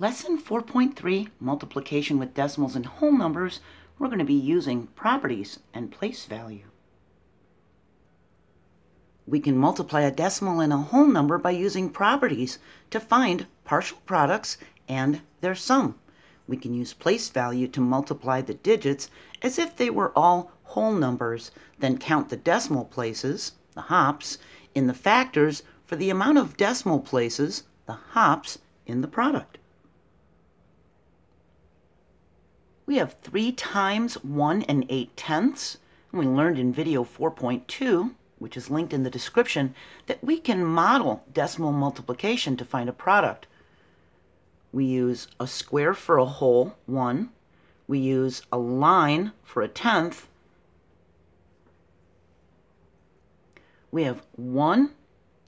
Lesson 4.3, multiplication with decimals and whole numbers, we're going to be using properties and place value. We can multiply a decimal and a whole number by using properties to find partial products and their sum. We can use place value to multiply the digits as if they were all whole numbers, then count the decimal places, the hops, in the factors for the amount of decimal places, the hops, in the product. We have 3 times 1 8/10, and we learned in video 4.2, which is linked in the description, that we can model decimal multiplication to find a product. We use a square for a whole, 1. We use a line for a tenth. We have 1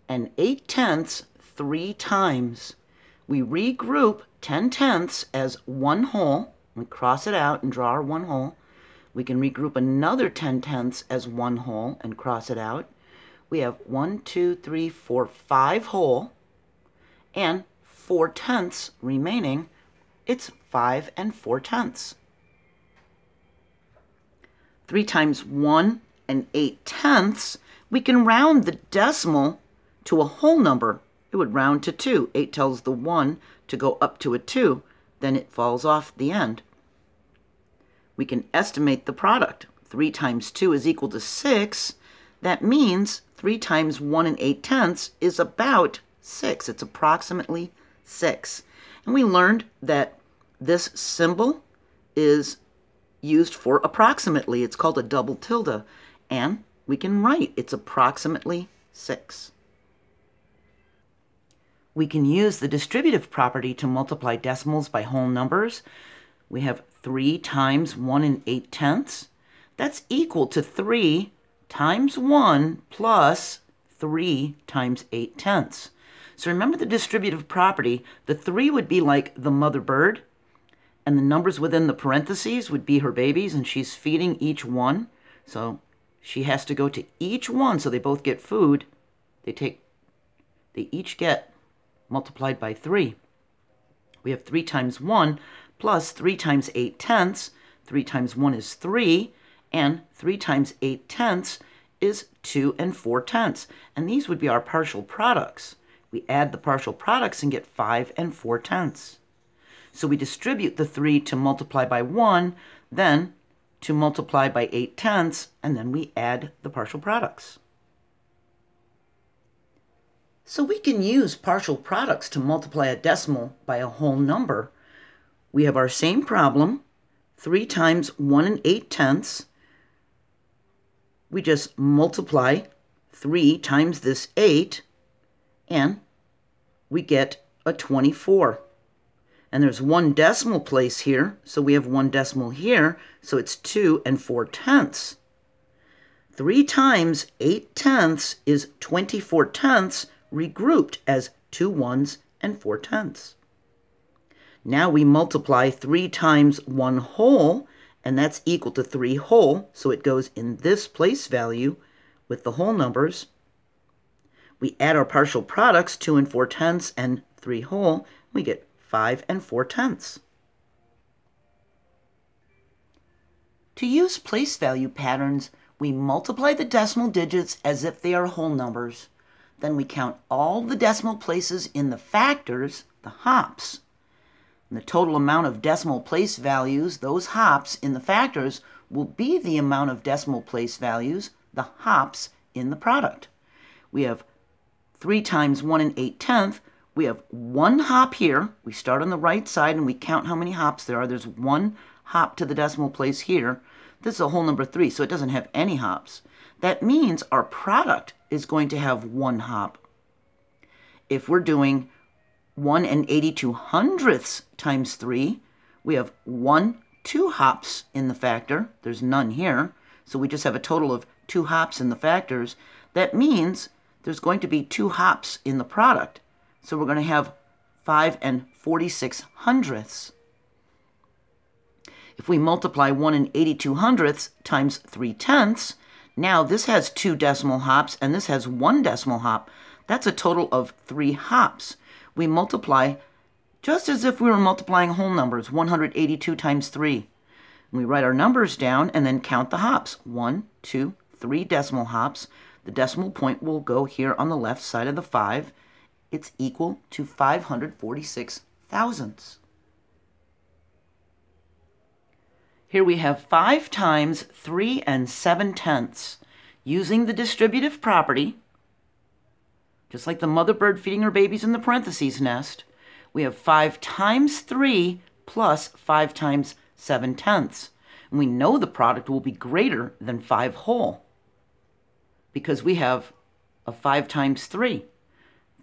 8/10 3 times. We regroup 10/10 as one whole. We cross it out and draw our one whole. We can regroup another 10/10 as one whole and cross it out. We have 1, 2, 3, 4, 5 whole and 4/10 remaining. It's 5 4/10. 3 times 1 8/10. We can round the decimal to a whole number. It would round to 2. 8 tells the 1 to go up to a 2. Then it falls off the end. We can estimate the product. 3 times 2 is equal to 6. That means 3 times 1 8/10 is about 6. It's approximately 6. And we learned that this symbol is used for approximately. It's called a double tilde. And we can write it's approximately 6. We can use the distributive property to multiply decimals by whole numbers. We have 3 times 1 8/10. That's equal to 3 times 1 plus 3 times 8/10. So remember the distributive property. The 3 would be like the mother bird, and the numbers within the parentheses would be her babies, and she's feeding each one. So she has to go to each one, so they both get food. They each get multiplied by 3. We have 3 times 1 plus 3 times 8/10. 3 times 1 is 3, and 3 times 8/10 is 2 4/10. And these would be our partial products. We add the partial products and get 5 4/10. So we distribute the 3 to multiply by 1, then to multiply by 8/10, and then we add the partial products. So we can use partial products to multiply a decimal by a whole number. We have our same problem, 3 times 1 8/10. We just multiply 3 times this 8, and we get a 24. And there's one decimal place here, so we have one decimal here, so it's 2 4/10. 3 times 8/10 is 24/10, regrouped as 2 1s and 4/10. Now we multiply 3 times 1 whole, and that's equal to 3 whole, so it goes in this place value with the whole numbers. We add our partial products, 2 4/10 and 3 whole, we get 5 4/10. To use place value patterns, we multiply the decimal digits as if they are whole numbers. Then we count all the decimal places in the factors, the hops. And the total amount of decimal place values, those hops in the factors, will be the amount of decimal place values, the hops in the product. We have 3 times 1 8/10. We have one hop here. We start on the right side and we count how many hops there are. There's one hop to the decimal place here. This is a whole number 3, so it doesn't have any hops. That means our product is going to have one hop. If we're doing 1 8/200 times 3, we have 1 2 hops in the factor. There's none here, so we just have a total of 2 hops in the factors. That means there's going to be 2 hops in the product. So we're going to have 5 46/100. If we multiply 1 8/200 times 3/10, now this has 2 decimal hops and this has 1 decimal hop. That's a total of 3 hops. We multiply just as if we were multiplying whole numbers, 182 times 3. We write our numbers down and then count the hops. 1, 2, 3 decimal hops. The decimal point will go here on the left side of the 5. It's equal to 546 thousandths. Here we have 5 times 3 and 7 tenths. Using the distributive property, just like the mother bird feeding her babies in the parentheses nest, we have 5 times 3 plus 5 times 7 tenths. And we know the product will be greater than 5 whole because we have a 5 times 3.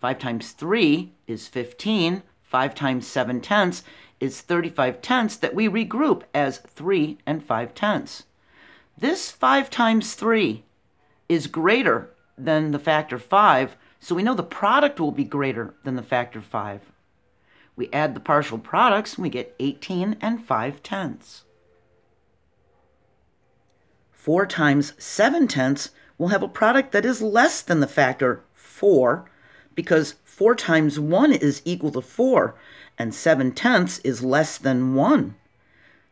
5 times 3 is 15. 5 times 7 tenths is 35 tenths that we regroup as 3 and 5 tenths. This 5 times 3 is greater than the factor 5, so we know the product will be greater than the factor 5. We add the partial products, and we get 18 and 5 tenths. 4 times 7 tenths will have a product that is less than the factor 4, because 4 times 1 is equal to 4, and 7 tenths is less than 1.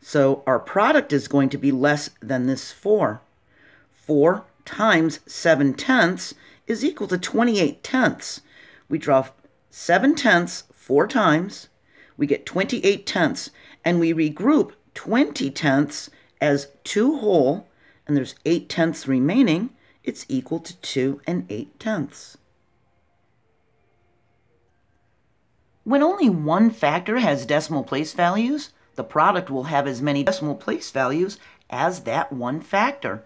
So our product is going to be less than this 4. 4 times 7 tenths is equal to 28 tenths. We draw 7 tenths 4 times, we get 28 tenths, and we regroup 20 tenths as 2 whole, and there's 8 tenths remaining. It's equal to 2 and 8 tenths. When only one factor has decimal place values, the product will have as many decimal place values as that one factor.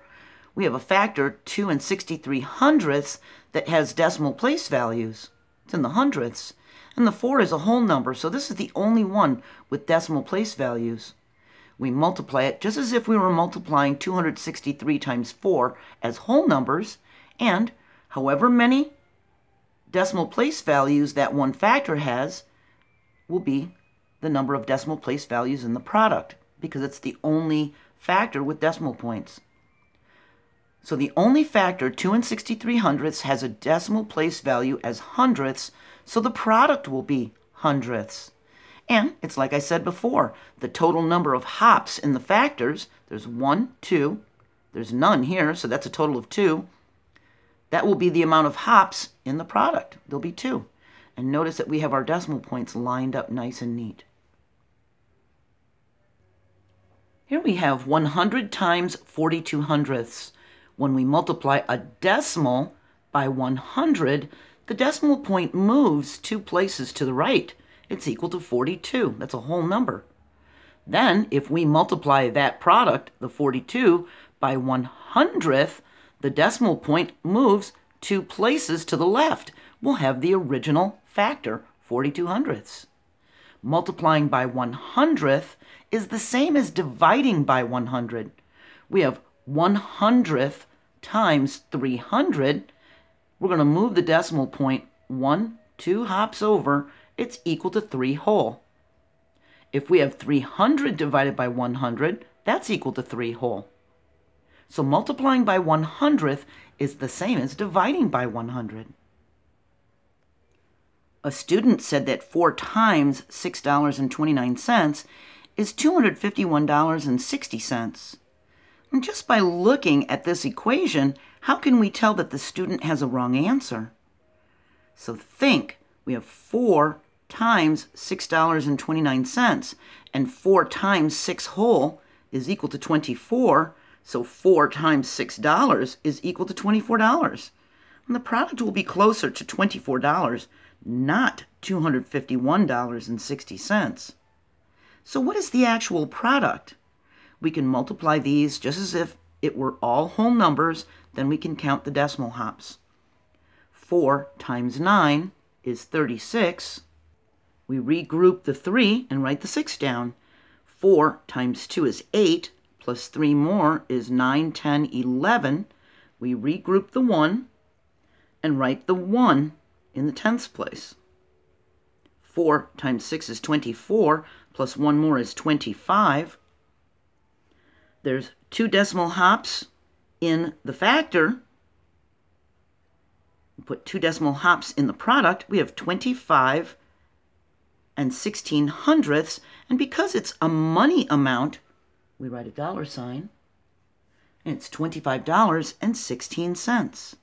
We have a factor 2 and 63 hundredths that has decimal place values. It's in the hundredths. And the 4 is a whole number, so this is the only one with decimal place values. We multiply it just as if we were multiplying 263 times 4 as whole numbers, and however many decimal place values that one factor has will be the number of decimal place values in the product, because it's the only factor with decimal points. So the only factor, 2 and 63 hundredths, has a decimal place value as hundredths, so the product will be hundredths. And it's like I said before, the total number of hops in the factors, there's 1, 2, there's none here, so that's a total of 2. That will be the amount of hops in the product. There'll be 2. And notice that we have our decimal points lined up nice and neat. Here we have 100 times 42 hundredths. When we multiply a decimal by 100, the decimal point moves 2 places to the right. It's equal to 42. That's a whole number. Then, if we multiply that product, the 42, by 100th, the decimal point moves 2 places to the left. We'll have the original factor, 42 hundredths. Multiplying by 100th is the same as dividing by 100. We have 100th times 300. We're going to move the decimal point 1, 2 hops over. It's equal to 3 whole. If we have 300 divided by 100, that's equal to 3 whole. So multiplying by 100th is the same as dividing by 100. A student said that 4 times $6.29 is $251.60. And just by looking at this equation, how can we tell that the student has a wrong answer? So think, we have 4 times $6.29, and 4 times 6 whole is equal to 24, so 4 times $6 is equal to $24. And the product will be closer to $24, not $251.60. So what is the actual product? We can multiply these just as if it were all whole numbers, then we can count the decimal hops. 4 times 9 is 36. We regroup the 3 and write the 6 down. 4 times 2 is 8, plus 3 more is 9, 10, 11. We regroup the 1 and write the 1 in the tenths place. 4 times 6 is 24, plus 1 more is 25. There's 2 decimal hops in the factor. Put 2 decimal hops in the product. We have 25 and $1.16, and because it's a money amount, we write a dollar sign, and it's $25.16.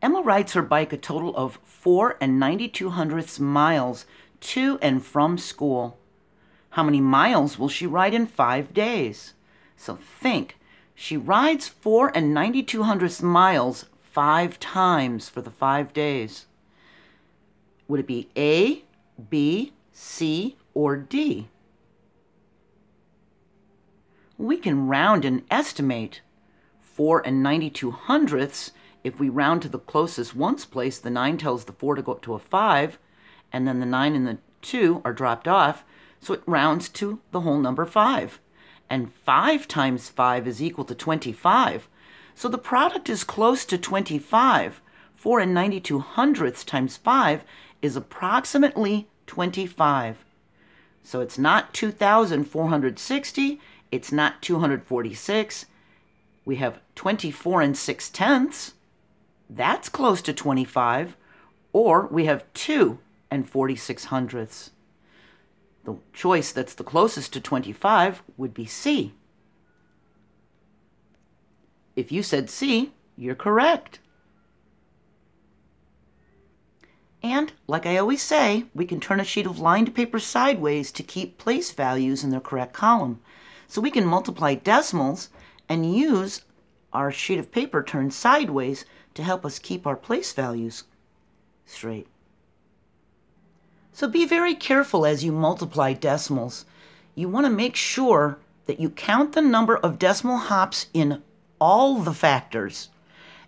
Emma rides her bike a total of 4 and 92 hundredths miles to and from school. How many miles will she ride in 5 days? So think, she rides 4 and 92 hundredths miles 5 times for the 5 days. Would it be A, B, C, or D? We can round and estimate. 4 and 92 hundredths, if we round to the closest ones place, the 9 tells the 4 to go up to a 5, and then the 9 and the 2 are dropped off, so it rounds to the whole number 5. And 5 times 5 is equal to 25. So the product is close to 25. 4 and 92 hundredths times 5 is approximately 25. So it's not 2,460, it's not 246. We have 24 and 6 tenths. That's close to 25, or we have 2 and 46 hundredths. The choice that's the closest to 25 would be C. If you said C, you're correct. And, like I always say, we can turn a sheet of lined paper sideways to keep place values in their correct column. So we can multiply decimals and use our sheet of paper turned sideways to help us keep our place values straight. So be very careful as you multiply decimals. You want to make sure that you count the number of decimal hops in all the factors,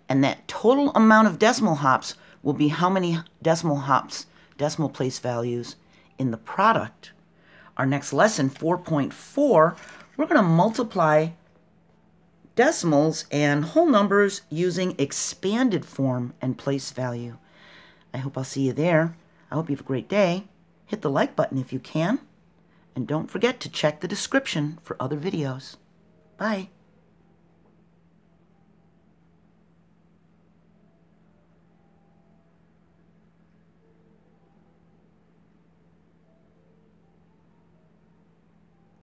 and that total amount of decimal hops will be how many decimal hops, decimal place values, in the product. Our next lesson, 4.4, we're going to multiply decimals and whole numbers using expanded form and place value. I hope I'll see you there. I hope you have a great day. Hit the like button if you can. And don't forget to check the description for other videos. Bye.